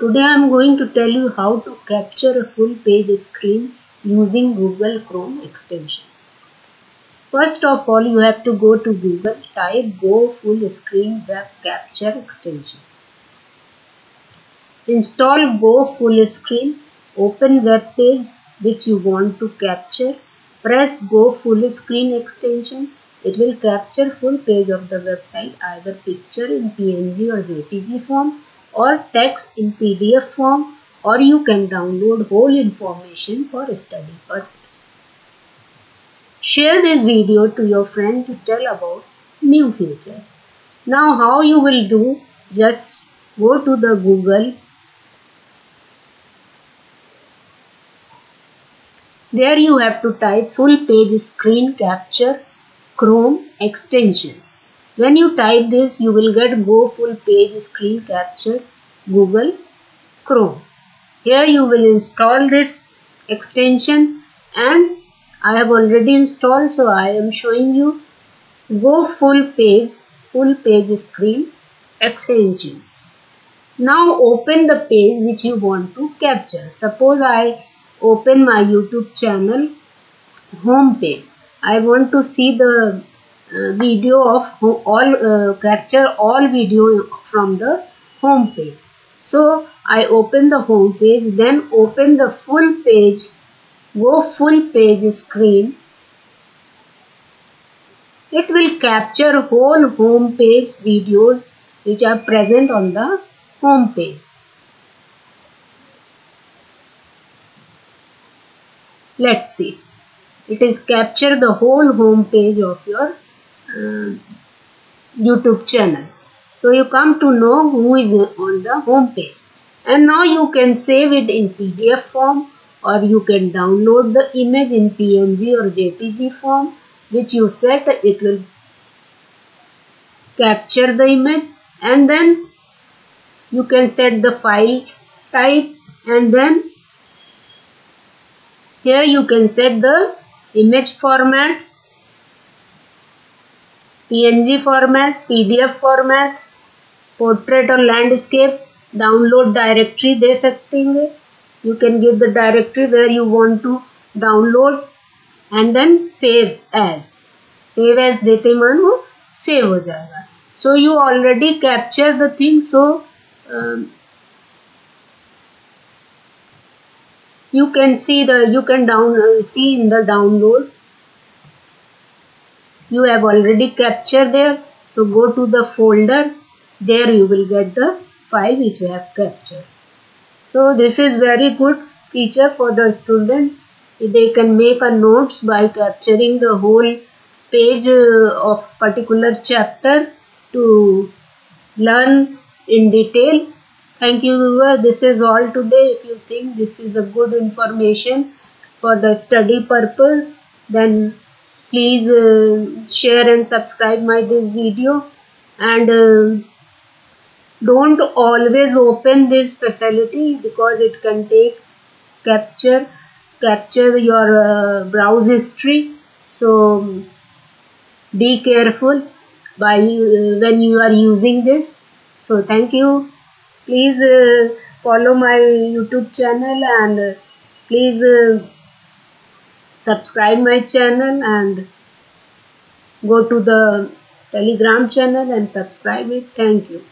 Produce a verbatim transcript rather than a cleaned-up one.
Today I am going to tell you how to capture a full page screen using Google Chrome extension. First of all, you have to go to Google, type Go Full Screen Web Capture extension. Install Go Full Screen, open web page which you want to capture, press Go Full Screen extension. It will capture full page of the website, either picture in P N G or J P G form or text in P D F form, or you can download whole information for study purpose. Share this video to your friend to tell about new feature. Now how you will do, just go to the Google. There you have to type full page screen capture Chrome extension. When you type this, you will get Go Full Page Screen Capture Google Chrome. Here you will install this extension, and I have already installed, so I am showing you Go Full Page Full Page Screen extension. Now open the page which you want to capture. Suppose I open my YouTube channel home page. I want to see the uh, video of all uh, capture all video from the home page. So I open the home page, then open the full page, Go Full Page Screen. It will capture whole home page videos which are present on the home page. Let's see. It is capture the whole home page of your uh, YouTube channel. So you come to know who is on the home page. And now you can save it in P D F form, or you can download the image in P N G or J P G form, which you set. It will capture the image, and then you can set the file type, and then here you can set the image format, P N G format, P D F format, portrait or landscape, download directory दे सकते हैं. You can give the directory where you want to download and then save as. Save as देते मानो save हो जाएगा. So you already capture the thing, so um, you can see the you can down uh, see in the download. You have already captured there, so go to the folder. There you will get the file which we have captured. So this is very good feature for the student. They can make a notes by capturing the whole page of particular chapter to learn in detail. Thank you viewer. This is all today. If you think this is a good information for the study purpose, then please uh, share and subscribe my this video, and uh, don't always open this facility because it can take capture capture your uh, browse history. So be careful by uh, when you are using this. So thank you. Please uh, follow my YouTube channel, and uh, please uh, subscribe my channel, and go to the Telegram channel and subscribe it. Thank you.